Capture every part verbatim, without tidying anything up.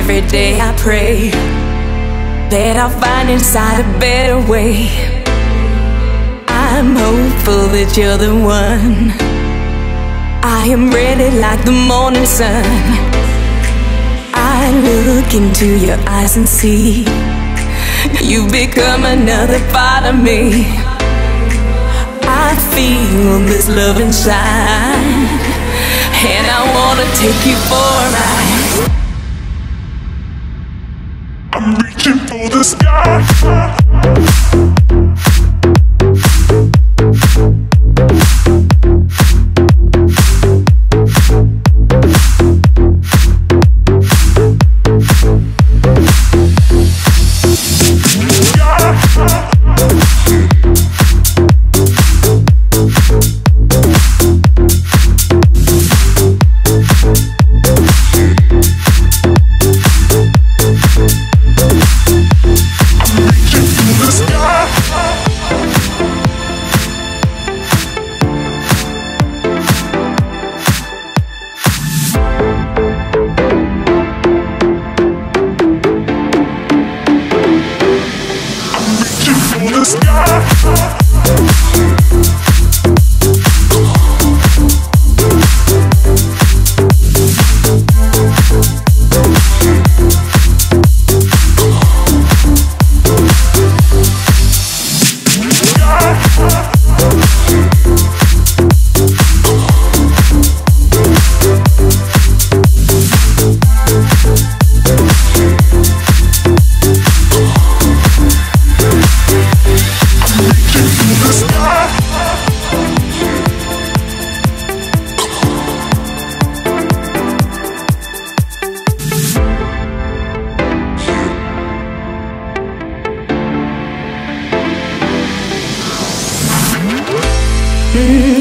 every day I pray that I'll find inside a better way. I'm hopeful that you're the one. I am ready like the morning sun. I look into your eyes and see you've become another part of me. I feel this love inside, and I wanna take you for a ride. I'm reaching for the sky.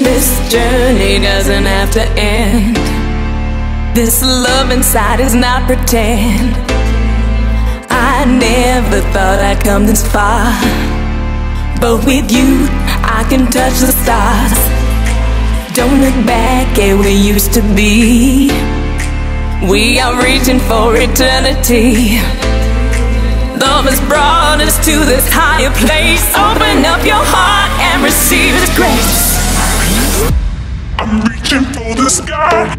This journey doesn't have to end. This love inside is not pretend. I never thought I'd come this far, but with you, I can touch the stars. Don't look back at where you used to be. We are reaching for eternity. Love has brought us to this higher place. Open up your heart and receive His grace. I'm reaching for the sky.